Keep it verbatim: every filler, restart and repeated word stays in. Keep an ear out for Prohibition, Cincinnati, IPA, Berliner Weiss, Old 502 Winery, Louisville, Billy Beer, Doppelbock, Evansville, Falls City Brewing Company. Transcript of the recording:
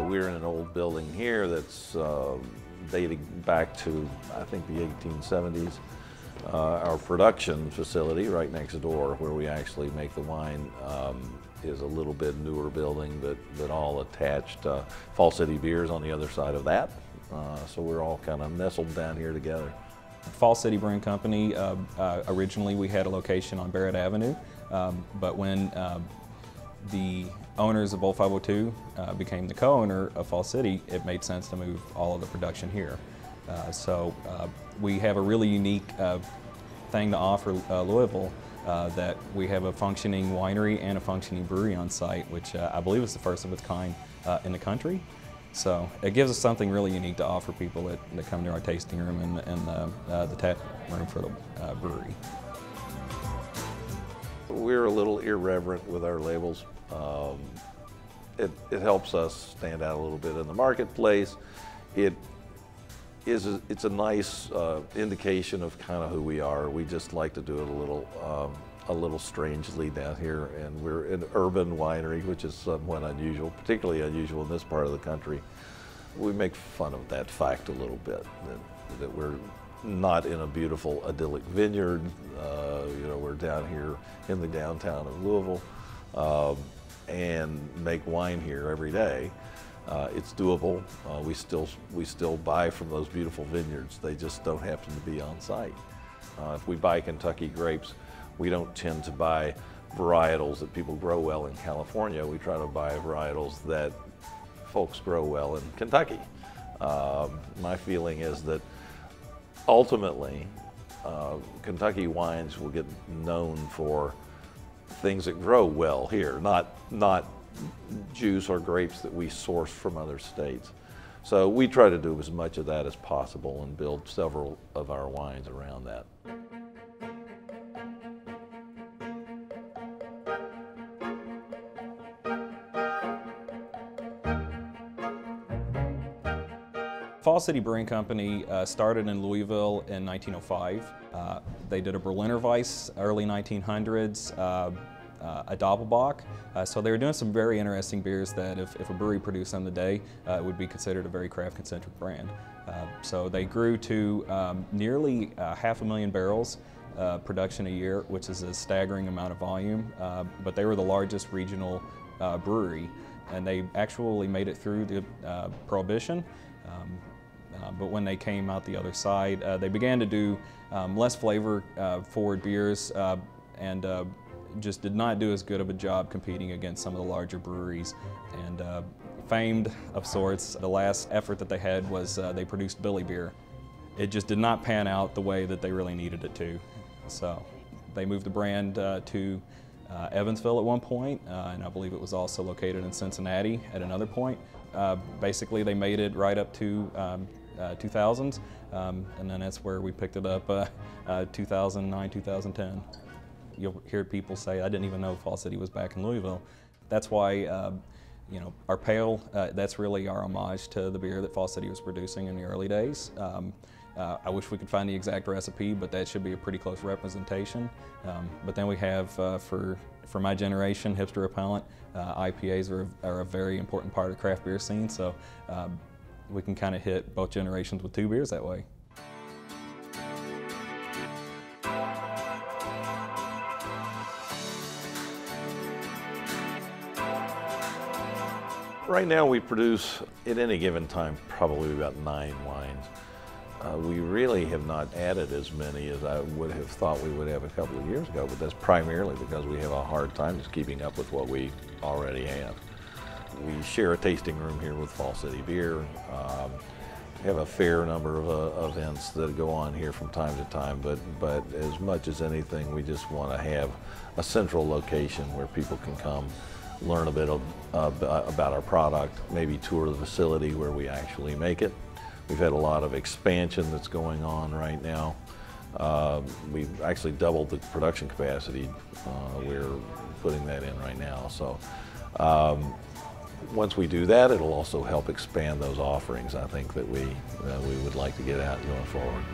We're in an old building here that's uh, dating back to, I think, the eighteen seventies. Uh, our production facility right next door, where we actually make the wine, um, is a little bit newer building that, that all attached. Uh, Falls City Beer is on the other side of that, uh, so we're all kind of nestled down here together. Falls City Brewing Company, uh, uh, originally we had a location on Barrett Avenue, um, but when uh, the owners of Old five oh two uh, became the co-owner of Falls City, it made sense to move all of the production here. Uh, so uh, we have a really unique uh, thing to offer uh, Louisville, uh, that we have a functioning winery and a functioning brewery on site, which uh, I believe is the first of its kind uh, in the country. So it gives us something really unique to offer people that, that come to our tasting room and, and uh, uh, the tap room for the uh, brewery. We're a little irreverent with our labels. Um, it, it helps us stand out a little bit in the marketplace. It is a, it's a nice uh, indication of kind of who we are. We just like to do it a little um, a little strangely down here, and we're an urban winery, which is somewhat unusual, particularly unusual in this part of the country. We make fun of that fact a little bit, that, that we're not in a beautiful idyllic vineyard. Uh, you know, we're down here in the downtown of Louisville, uh, and make wine here every day. Uh, it's doable. Uh, we still we still buy from those beautiful vineyards. They just don't happen to be on site. Uh, if we buy Kentucky grapes, we don't tend to buy varietals that people grow well in California. We try to buy varietals that folks grow well in Kentucky. Uh, my feeling is that ultimately, uh, Kentucky wines will get known for things that grow well here, not, not juice or grapes that we source from other states. So we try to do as much of that as possible and build several of our wines around that. Falls City Brewing Company uh, started in Louisville in nineteen oh five. Uh, they did a Berliner Weiss early nineteen hundreds, uh, uh, a Doppelbock. Uh, so they were doing some very interesting beers that if, if a brewery produced them today, uh, it would be considered a very craft concentric brand. Uh, so they grew to um, nearly uh, half a million barrels uh, production a year, which is a staggering amount of volume. Uh, but they were the largest regional uh, brewery, and they actually made it through the uh, Prohibition. Um, uh, but when they came out the other side, uh, they began to do um, less flavor-forward uh, beers uh, and uh, just did not do as good of a job competing against some of the larger breweries. And uh, famed of sorts, the last effort that they had was uh, they produced Billy Beer. It just did not pan out the way that they really needed it to. So they moved the brand uh, to uh, Evansville at one point, uh, and I believe it was also located in Cincinnati at another point. Uh, basically, they made it right up to um, uh, two thousands, um, and then that's where we picked it up, uh, uh, two thousand nine, two thousand ten. You'll hear people say, I didn't even know Falls City was back in Louisville. That's why, uh, you know, our pale, uh, that's really our homage to the beer that Falls City was producing in the early days. Um, uh, I wish we could find the exact recipe, but that should be a pretty close representation. Um, but then we have, uh, for For my generation, hipster repellent, uh, I P As are, are a very important part of the craft beer scene, so uh, we can kind of hit both generations with two beers that way. Right now we produce, at any given time, probably about nine wines. Uh, we really have not added as many as I would have thought we would have a couple of years ago, but that's primarily because we have a hard time just keeping up with what we already have. We share a tasting room here with Falls City Beer. Um, we have a fair number of uh, events that go on here from time to time, but, but as much as anything, we just want to have a central location where people can come, learn a bit of, uh, about our product, maybe tour the facility where we actually make it. We've had a lot of expansion that's going on right now. Uh, we've actually doubled the production capacity. Uh, we're putting that in right now. So um, once we do that, it'll also help expand those offerings, I think, that we, uh, we would like to get out going forward.